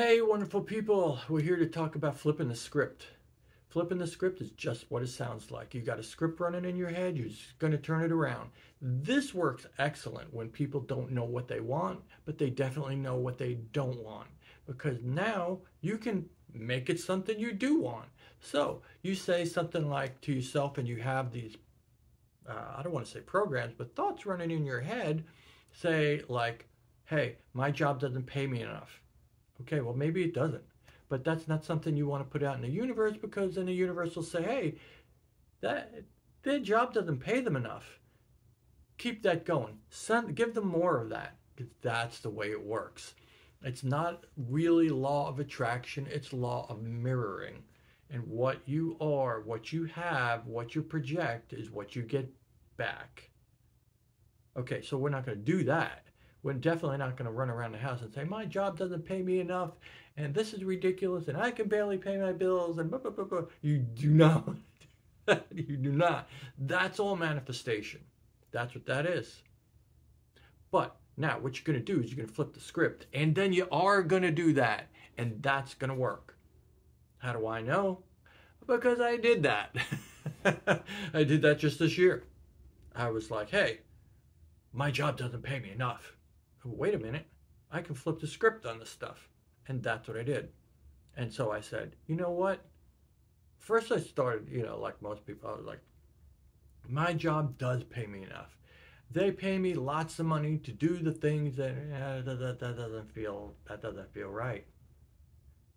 Hey wonderful people, we're here to talk about flipping the script. Flipping the script is just what it sounds like. You got a script running in your head, you're just going to turn it around. This works excellent when people don't know what they want, but they definitely know what they don't want. Because now you can make it something you do want. So you say something like to yourself and you have these, I don't want to say programs, but thoughts running in your head. Say like, hey, my job doesn't pay me enough. Okay, well, maybe it doesn't, but that's not something you want to put out in the universe, because then the universe will say, hey, their job doesn't pay them enough. Keep that going. Give them more of that, because that's the way it works. It's not really law of attraction, it's law of mirroring. And what you are, what you have, what you project is what you get back. Okay, so we're not going to do that. We're definitely not going to run around the house and say, my job doesn't pay me enough, and this is ridiculous, and I can barely pay my bills, and blah, blah, blah, blah. You do not. You do not. That's all manifestation. That's what that is. But now what you're going to do is you're going to flip the script, and then you are going to do that, and that's going to work. How do I know? Because I did that. I did that just this year. I was like, hey, my job doesn't pay me enough. Wait a minute, I can flip the script on this stuff. And that's what I did. And so I said, you know what? First I started, like most people, I was like, my job does pay me enough. They pay me lots of money to do the things that, that doesn't feel right.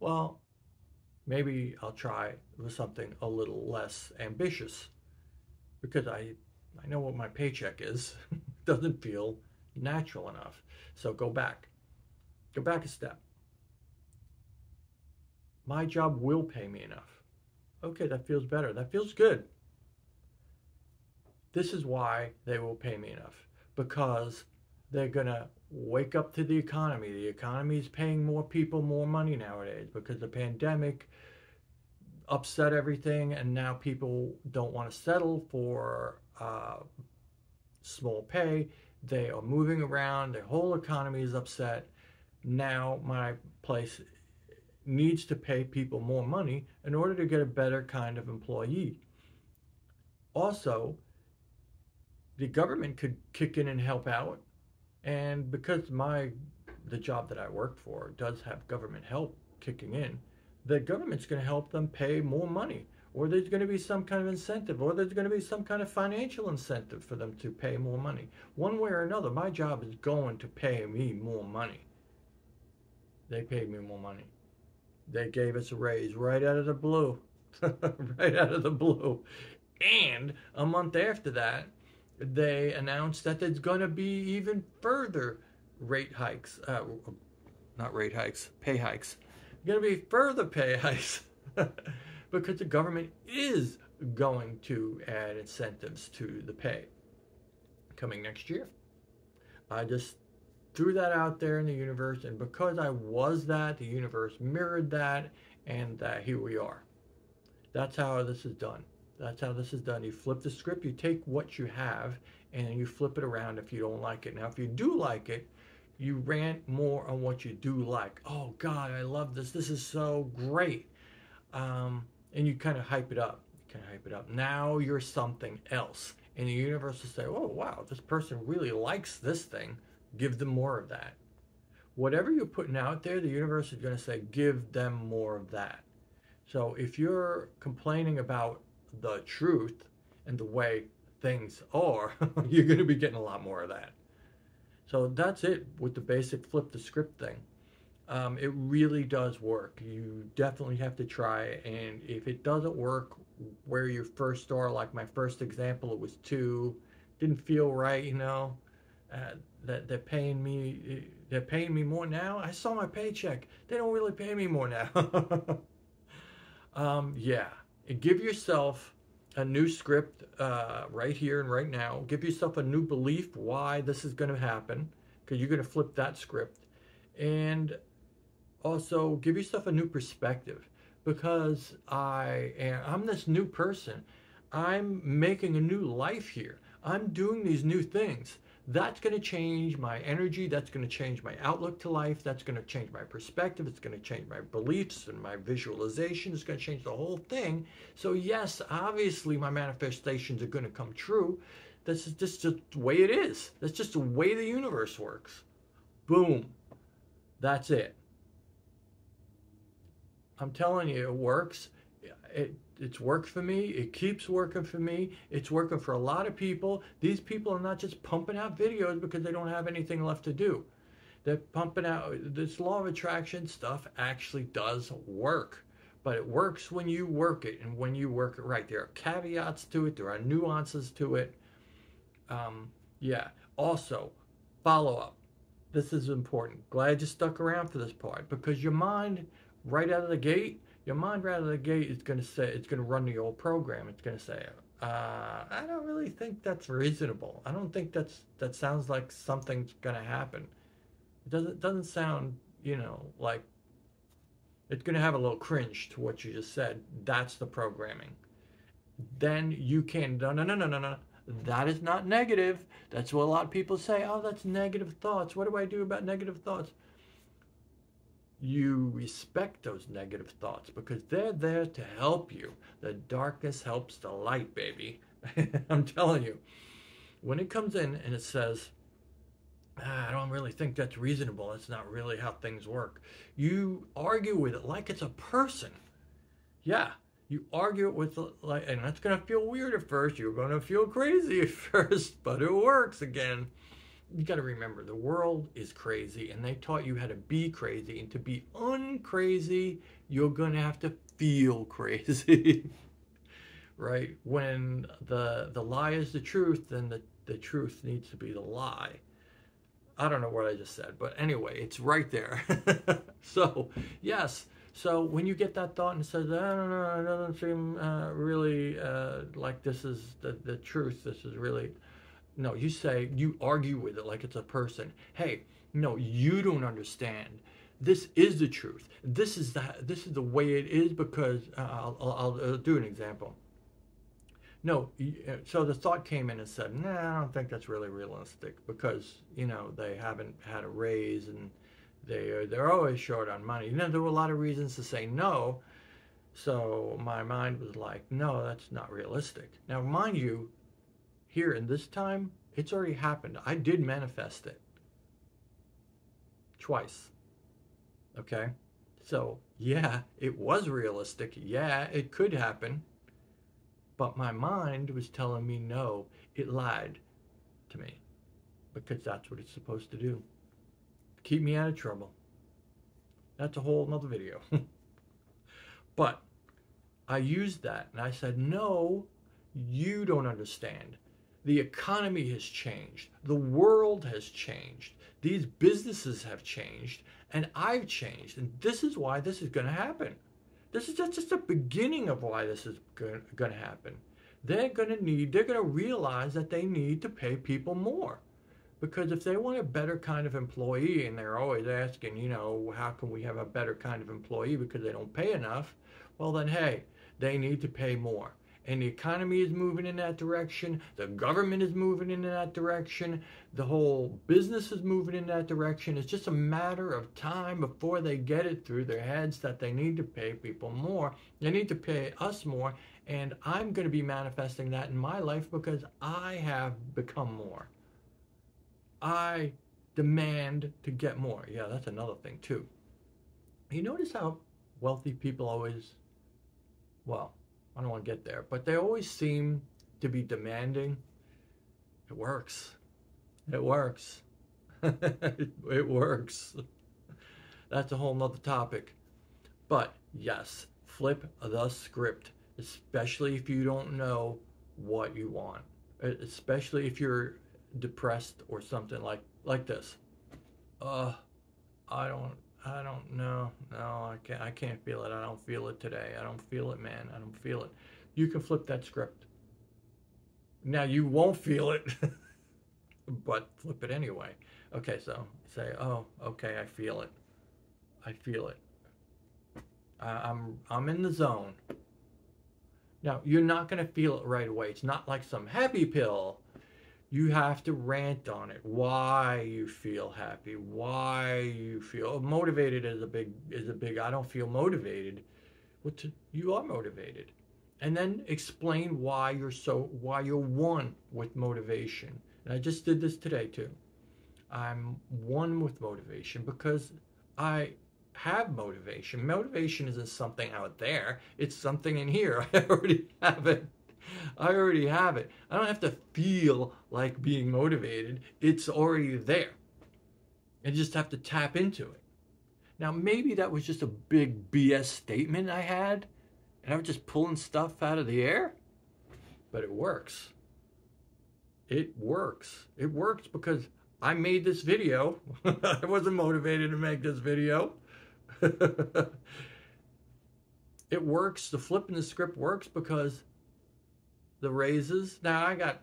Well, maybe I'll try with something a little less ambitious, because I know what my paycheck is. It doesn't feel natural enough. So go back a step. My job will pay me enough. Okay, that feels better. That feels good. This is why they will pay me enough, because they're going to wake up to the economy. The economy is paying more people more money nowadays because the pandemic upset everything, and now people don't want to settle for small pay. They are moving around. Their whole economy is upset. Now my place needs to pay people more money in order to get a better kind of employee. Also, the government could kick in and help out. And because the job that I work for does have government help kicking in, the government's going to help them pay more money, or there's going to be some kind of incentive, or there's going to be some kind of financial incentive for them to pay more money. One way or another, my job is going to pay me more money. They paid me more money. They gave us a raise right out of the blue. Right out of the blue. And a month after that, they announced that there's going to be even further pay hikes. Going to be further pay hikes, because the government is going to add incentives to the pay coming next year. I just threw that out there in the universe, and because I was that, the universe mirrored that, and here we are. That's how this is done. That's how this is done. You flip the script, you take what you have, and you flip it around if you don't like it. Now, if you do like it, you rant more on what you do like. Oh God, I love this. This is so great. And you kind of hype it up. Now you're something else. And the universe will say, oh wow, this person really likes this thing. Give them more of that. Whatever you're putting out there, the universe is going to say, give them more of that. So if you're complaining about the truth and the way things are, you're going to be getting a lot more of that. So that's it with the basic flip the script thing. It really does work. You definitely have to try it. And if it doesn't work where you first are, like my first example, it was two, didn't feel right, that they're paying me more now. I saw my paycheck. They don't really pay me more now. Yeah. Give yourself a new script right here and right now. Give yourself a new belief why this is going to happen, because you're going to flip that script. And also give yourself a new perspective, because I'm this new person. I'm making a new life here. I'm doing these new things. That's going to change my energy. That's going to change my outlook to life. That's going to change my perspective. It's going to change my beliefs and my visualization. It's going to change the whole thing. So yes, obviously my manifestations are going to come true. This is just the way it is. That's just the way the universe works. Boom. That's it. I'm telling you, it works. It's worked for me. It keeps working for me. It's working for a lot of people. These people are not just pumping out videos because they don't have anything left to do. They're pumping out. This law of attraction stuff actually does work. But it works when you work it and when you work it right. There are caveats to it. There are nuances to it. Yeah. Also, follow up. This is important. Glad you stuck around for this part, because your mind right out of the gate, is going to say, it's going to run the old program. It's going to say, I don't really think that's reasonable. I don't think that sounds like something's going to happen. It doesn't sound, like it's going to have a little cringe to what you just said. That's the programming. Then you can, no. That is not negative. That's what a lot of people say. Oh, that's negative thoughts. What do I do about negative thoughts? You respect those negative thoughts because they're there to help you. The darkness helps the light, baby. I'm telling you. When it comes in and it says, I don't really think that's reasonable. That's not really how things work. You argue with it like it's a person. Yeah. You argue it with, and that's going to feel weird at first. You're going to feel crazy at first, but it works again. You got to remember, the world is crazy, and they taught you how to be crazy. And to be uncrazy, you're going to have to feel crazy, right? When the lie is the truth, then the truth needs to be the lie. I don't know what I just said, but anyway, it's right there. So, yes. So when you get that thought and it says, I don't seem really like this is the truth, this is really, no, you say, you argue with it like it's a person. Hey, no, you don't understand. This is the truth. This is the way it is because, I'll do an example. No, so the thought came in and said, nah, I don't think that's really realistic because, they haven't had a raise and they're always short on money. There were a lot of reasons to say no. So my mind was like, no, that's not realistic. Now, mind you, here in this time, it's already happened. I did manifest it twice. Okay? So, yeah, it was realistic. Yeah, it could happen. But my mind was telling me no. It lied to me because that's what it's supposed to do. Keep me out of trouble. That's a whole nother video. But I used that and I said, no, you don't understand. The economy has changed. The world has changed. These businesses have changed and I've changed. And this is why this is going to happen. This is just the beginning of why this is going to happen. They're going to realize that they need to pay people more. Because if they want a better kind of employee, and they're always asking, how can we have a better kind of employee because they don't pay enough? Well, then, hey, they need to pay more. And the economy is moving in that direction. The government is moving in that direction. The whole business is moving in that direction. It's just a matter of time before they get it through their heads that they need to pay people more. They need to pay us more. And I'm going to be manifesting that in my life because I have become more. I demand to get more. Yeah, that's another thing too. You notice how wealthy people always, well, I don't want to get there, but they always seem to be demanding. It works. It works. It works. That's a whole nother topic. But yes, flip the script, especially if you don't know what you want, especially if you're depressed or something like this. I don't know. No, I can't feel it. I don't feel it today. I don't feel it, man. I don't feel it. You can flip that script. Now you won't feel it, but flip it anyway. Okay, so say, oh, okay, I feel it. I feel it. I'm in the zone. Now you're not gonna feel it right away. It's not like some happy pill. you have to rant on it, why you feel happy, why you feel motivated. Is a big I don't feel motivated. You are motivated, and then explain why you're one with motivation. And I just did this today too. I'm one with motivation because I have motivation. Motivation isn't something out there. It's something in here. I already have it. I don't have to feel like being motivated. It's already there. I just have to tap into it. Now, maybe that was just a big BS statement I had, and I was just pulling stuff out of the air, but it works. It works. It works because I made this video. I wasn't motivated to make this video. It works. The flip in the script works because the raises. Now, I got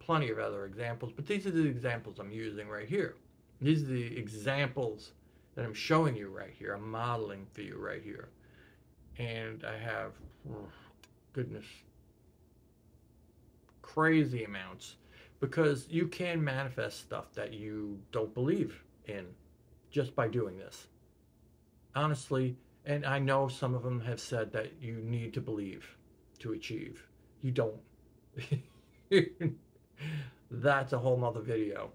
plenty of other examples, but these are the examples I'm using right here. These are the examples that I'm showing you right here. I'm modeling for you right here. And I have, oh, goodness, crazy amounts, because you can manifest stuff that you don't believe in just by doing this. Honestly, and I know some of them have said that you need to believe to achieve. You don't. That's a whole nother video.